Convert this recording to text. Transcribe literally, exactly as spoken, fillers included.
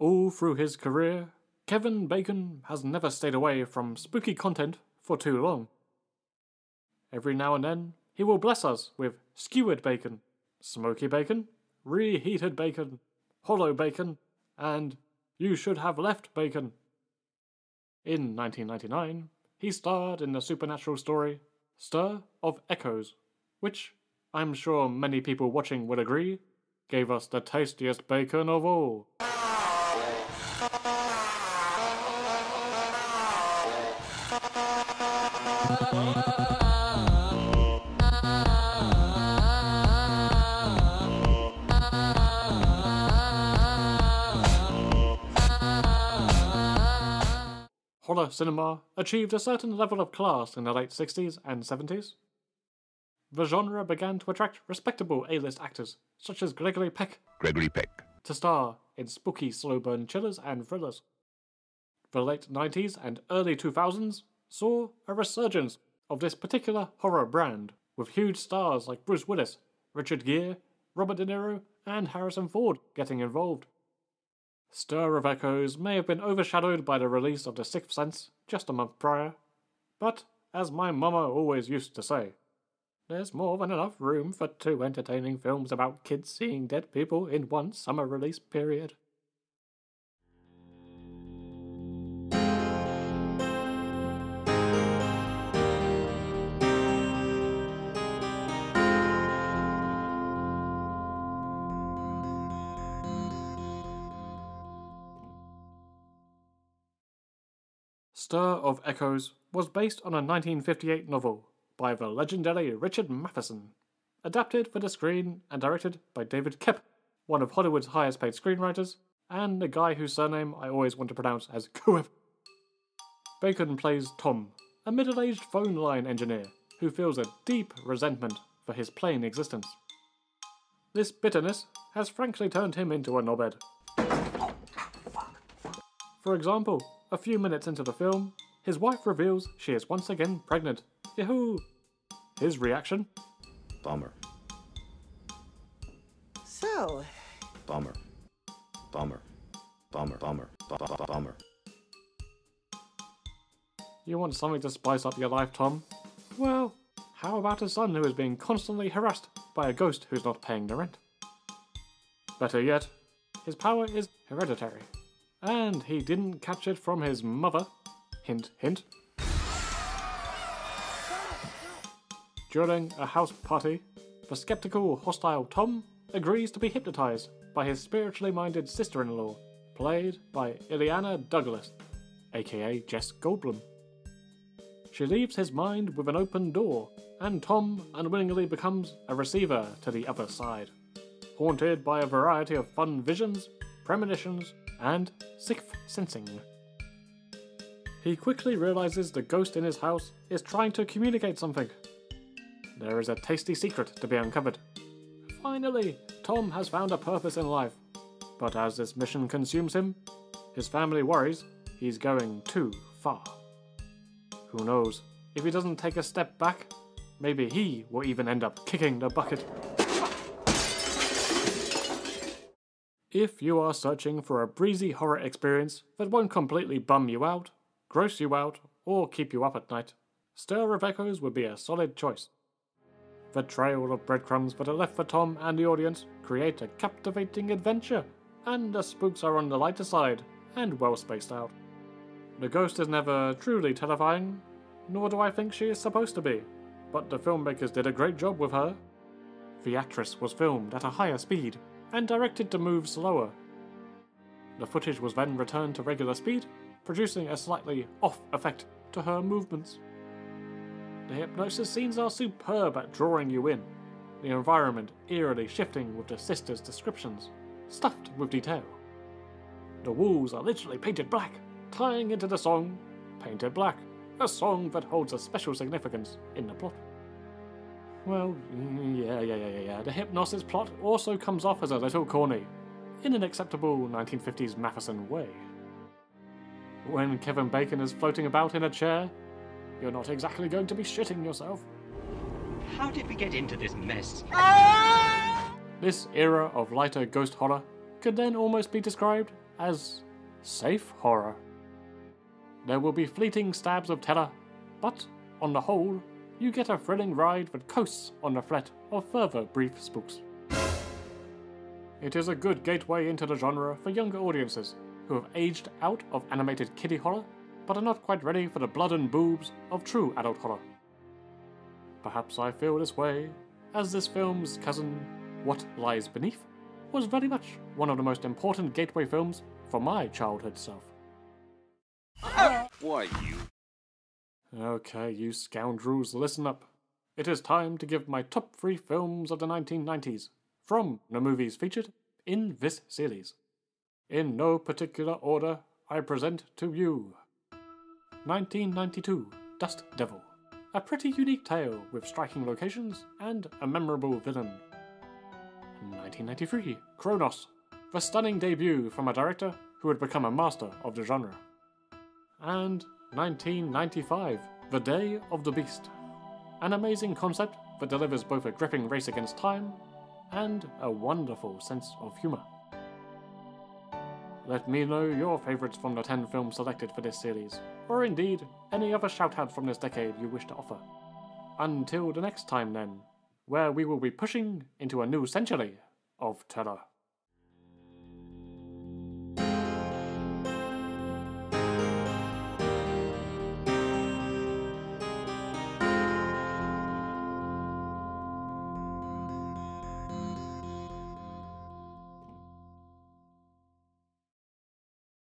All through his career, Kevin Bacon has never stayed away from spooky content for too long. Every now and then, he will bless us with skewered bacon, smoky bacon, reheated bacon, hollow bacon, and you should have left bacon. In nineteen ninety-nine, he starred in the supernatural story Stir of Echoes, which, I'm sure many people watching will agree, gave us the tastiest bacon of all. Horror cinema achieved a certain level of class in the late sixties and seventies. The genre began to attract respectable A-list actors, such as Gregory Peck, Gregory Peck, to star in spooky slow-burn chillers and thrillers. The late nineties and early two thousands saw a resurgence of this particular horror brand, with huge stars like Bruce Willis, Richard Gere, Robert De Niro, and Harrison Ford getting involved. Stir of Echoes may have been overshadowed by the release of The Sixth Sense just a month prior, but, as my mama always used to say, there's more than enough room for two entertaining films about kids seeing dead people in one summer release period. Stir of Echoes was based on a nineteen fifty-eight novel by the legendary Richard Matheson, adapted for the screen and directed by David Koepp, one of Hollywood's highest paid screenwriters, and a guy whose surname I always want to pronounce as Koepp. Bacon plays Tom, a middle-aged phone line engineer who feels a deep resentment for his plain existence. This bitterness has frankly turned him into a knobhead. For example, a few minutes into the film, his wife reveals she is once again pregnant. Yahoo! His reaction? Bummer. So... Bummer. Bummer. Bummer. Bummer. Bummer. You want something to spice up your life, Tom? Well, how about a son who is being constantly harassed by a ghost who's not paying the rent? Better yet, his power is hereditary. And he didn't catch it from his mother. Hint, hint. During a house party, the skeptical, hostile Tom agrees to be hypnotised by his spiritually minded sister-in-law, played by Ileana Douglas, aka Jess Goldblum. She leaves his mind with an open door, and Tom unwillingly becomes a receiver to the other side, haunted by a variety of fun visions, premonitions, and sixth sensing. He quickly realises the ghost in his house is trying to communicate something. There is a tasty secret to be uncovered. Finally, Tom has found a purpose in life, but as this mission consumes him, his family worries he's going too far. Who knows, if he doesn't take a step back, maybe he will even end up kicking the bucket. If you are searching for a breezy horror experience that won't completely bum you out, gross you out, or keep you up at night, Stir of Echoes would be a solid choice. The trail of breadcrumbs that are left for Tom and the audience create a captivating adventure, and the spooks are on the lighter side and well spaced out. The ghost is never truly terrifying, nor do I think she is supposed to be, but the filmmakers did a great job with her. The actress was filmed at a higher speed and directed to move slower. The footage was then returned to regular speed, producing a slightly off effect to her movements. The hypnosis scenes are superb at drawing you in, the environment eerily shifting with the sisters' descriptions, stuffed with detail. The walls are literally painted black, tying into the song Painted Black, a song that holds a special significance in the plot. Well, yeah, yeah, yeah, yeah, the hypnosis plot also comes off as a little corny, in an acceptable nineteen fifties Matheson way. When Kevin Bacon is floating about in a chair, you're not exactly going to be shitting yourself. How did we get into this mess? This era of lighter ghost horror could then almost be described as safe horror. There will be fleeting stabs of terror, but, on the whole, you get a thrilling ride that coasts on the threat of further brief spooks. It is a good gateway into the genre for younger audiences who have aged out of animated kiddie horror but are not quite ready for the blood and boobs of true adult horror. Perhaps I feel this way, as this film's cousin, What Lies Beneath, was very much one of the most important gateway films for my childhood self. Uh, why you? Okay, you scoundrels, listen up. It is time to give my top three films of the nineteen nineties, from the movies featured in this series. In no particular order, I present to you nineteen ninety-two, Dust Devil. A pretty unique tale with striking locations and a memorable villain. nineteen ninety-three, Kronos, the stunning debut from a director who had become a master of the genre. And nineteen ninety-five, The Day of the Beast, an amazing concept that delivers both a gripping race against time and a wonderful sense of humour. Let me know your favourites from the ten films selected for this series, or indeed any other shout-out from this decade you wish to offer. Until the next time then, where we will be pushing into a new century of terror.